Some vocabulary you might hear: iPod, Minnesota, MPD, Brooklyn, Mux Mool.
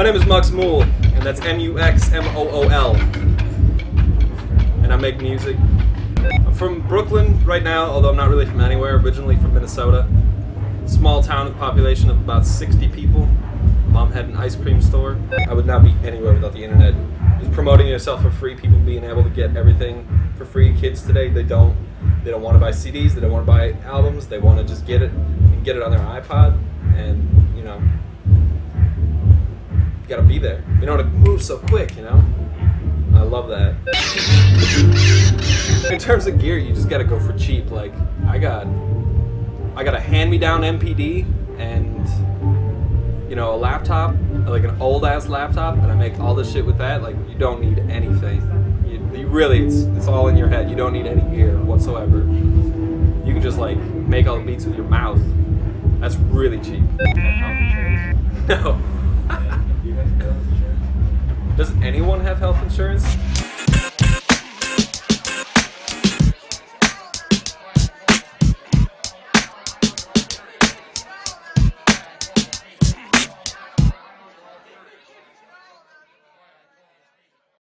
My name is Mux Mool, and that's M-U-X-M-O-O-L. And I make music. I'm from Brooklyn right now, although I'm not really from anywhere. Originally from Minnesota. Small town with a population of about 60 people. Mom had an ice cream store. I would not be anywhere without the internet. Just promoting yourself for free, people being able to get everything for free. Kids today, they don't want to buy CDs, they don't want to buy albums, they want to just get it and get it on their iPod, and you know, you gotta be there. You know, to move so quick, you know? I love that. In terms of gear, you just gotta go for cheap. Like, I got a hand-me-down MPD and, you know, a laptop, like an old-ass laptop, and I make all this shit with that. Like, you don't need anything. You really, it's all in your head. You don't need any gear whatsoever. You can just, like, make all the beats with your mouth. That's really cheap. No. Does anyone have health insurance?